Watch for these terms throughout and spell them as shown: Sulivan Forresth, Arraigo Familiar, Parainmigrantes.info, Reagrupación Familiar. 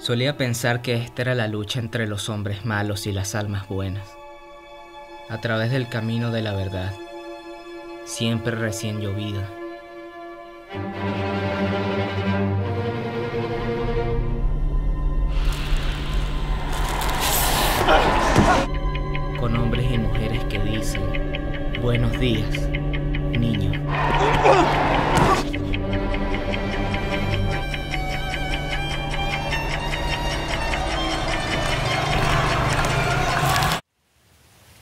Solía pensar que esta era la lucha entre los hombres malos y las almas buenas, a través del camino de la verdad, siempre recién llovida. Con hombres y mujeres que dicen, buenos días, niño.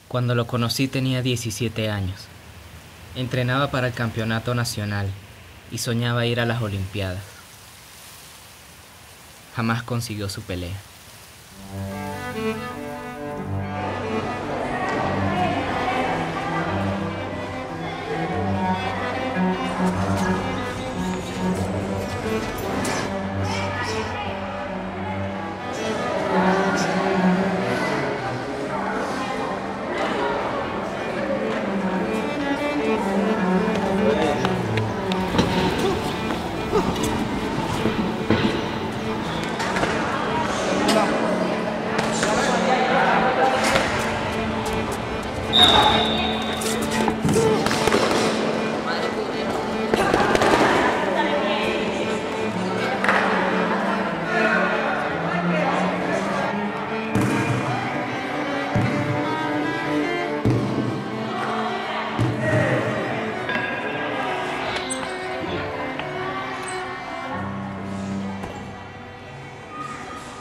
Cuando lo conocí tenía 17 años. Entrenaba para el campeonato nacional y soñaba ir a las Olimpiadas. Jamás consiguió su pelea.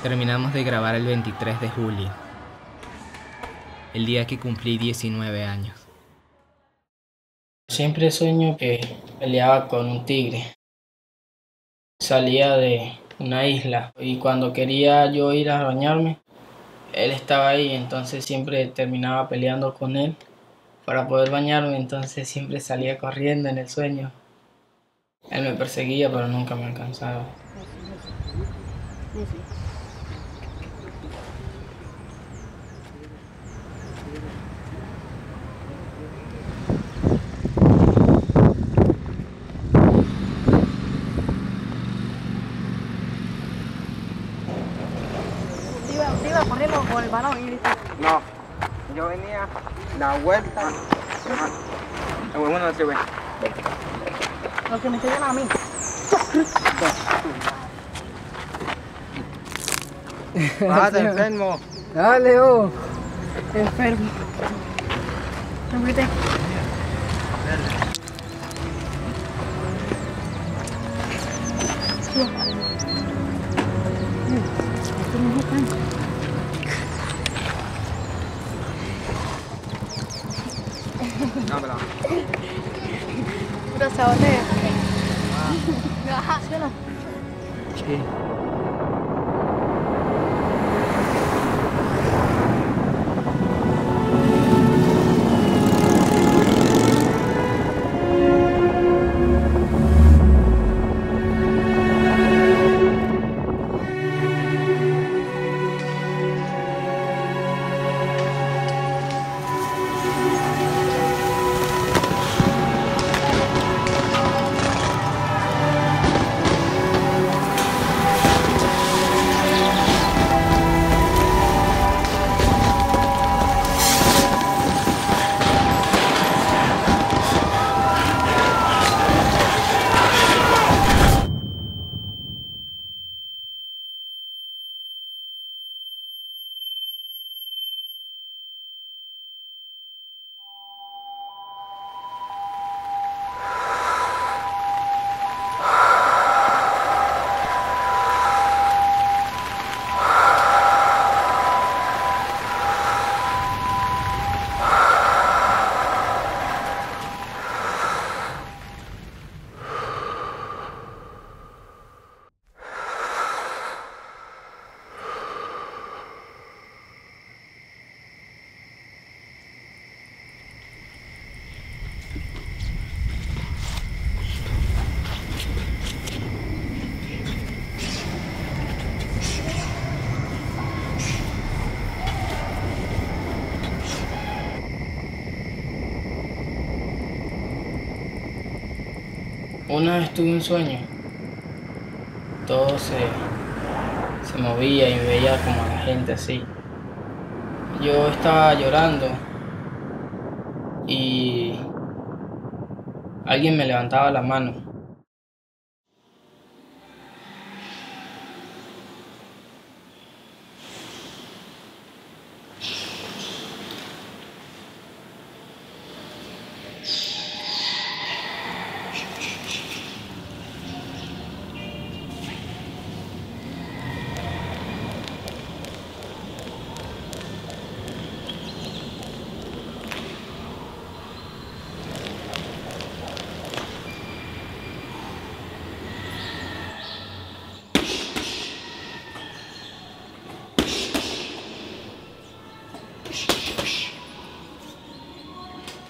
Terminamos de grabar el 23 de julio, el día que cumplí 19 años. Siempre sueño que peleaba con un tigre. Salía de una isla y cuando quería yo ir a bañarme, él estaba ahí, entonces siempre terminaba peleando con él para poder bañarme, entonces siempre salía corriendo en el sueño. Él me perseguía, pero nunca me alcanzaba. ¿Te iba a ponerlo con el balón y listo? No, yo venía la vuelta. Uno, dos, tres, güey. Lo que me estoy llamando a mí. ¡Ah, te enfermo! ¡Dale, oh! Te enfermo. ¿No viste? No, pero... ¿Puro sabote? ¿Sí o no? Sí. Una vez tuve un sueño, todo se se movía y veía como a la gente así. Yo estaba llorando y alguien me levantaba la mano.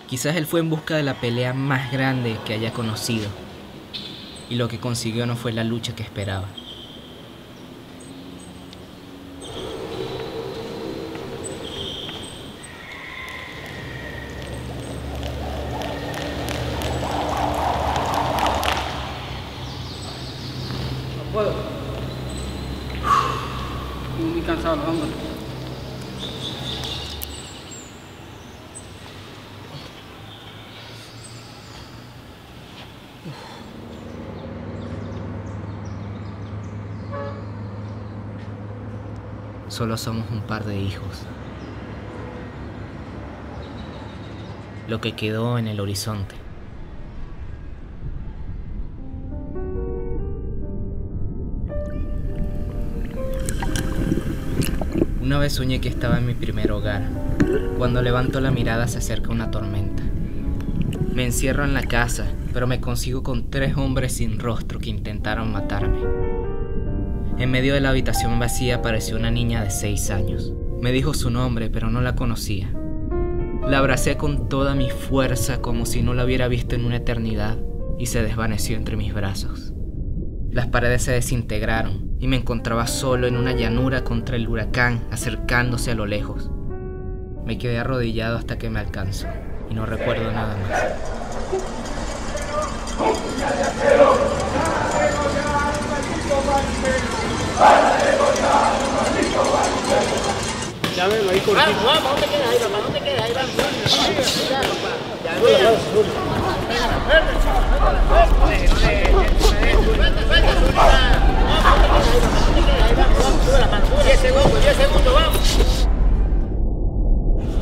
Quizás él fue en busca de la pelea más grande que haya conocido, y lo que consiguió no fue la lucha que esperaba. No puedo. Estoy muy cansado, hombre. Solo somos un par de hijos. Lo que quedó en el horizonte. Una vez soñé que estaba en mi primer hogar. Cuando levanto la mirada se acerca una tormenta. Me encierro en la casa, pero me consigo con 3 hombres sin rostro que intentaron matarme. En medio de la habitación vacía apareció una niña de 6 años. Me dijo su nombre, pero no la conocía. La abracé con toda mi fuerza como si no la hubiera visto en una eternidad y se desvaneció entre mis brazos. Las paredes se desintegraron y me encontraba solo en una llanura contra el huracán acercándose a lo lejos. Me quedé arrodillado hasta que me alcanzó y no recuerdo nada más.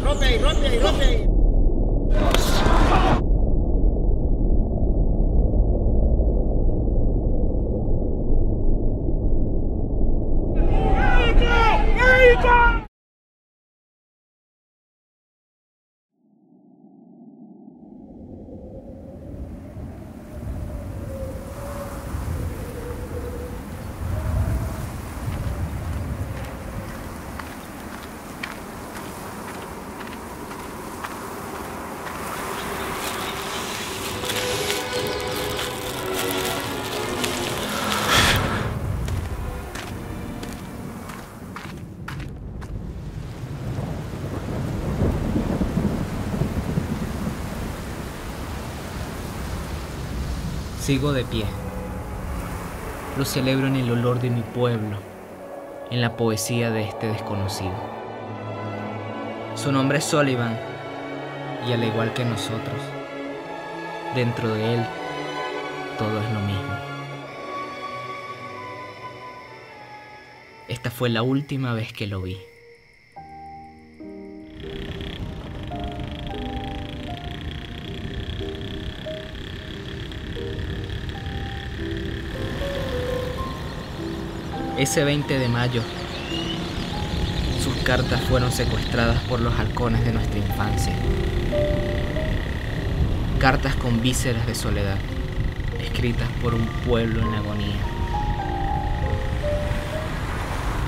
Rompe ahí. Sigo de pie. Lo celebro en el olor de mi pueblo, en la poesía de este desconocido. Su nombre es Sulivan, y al igual que nosotros, dentro de él, todo es lo mismo. Esta fue la última vez que lo vi. Ese 20 de mayo, sus cartas fueron secuestradas por los halcones de nuestra infancia. Cartas con vísceras de soledad, escritas por un pueblo en agonía.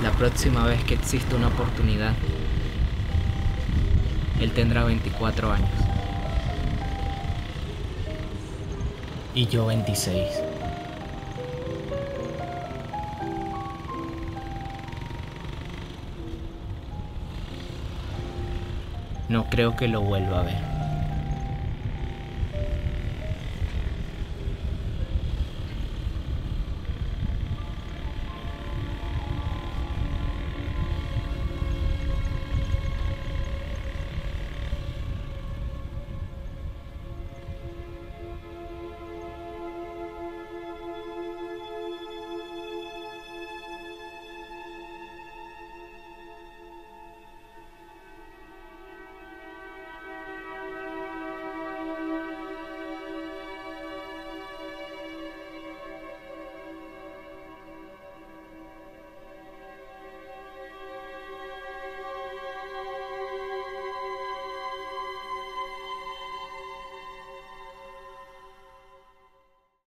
La próxima vez que exista una oportunidad, él tendrá 24 años. Y yo 26. No creo que lo vuelva a ver.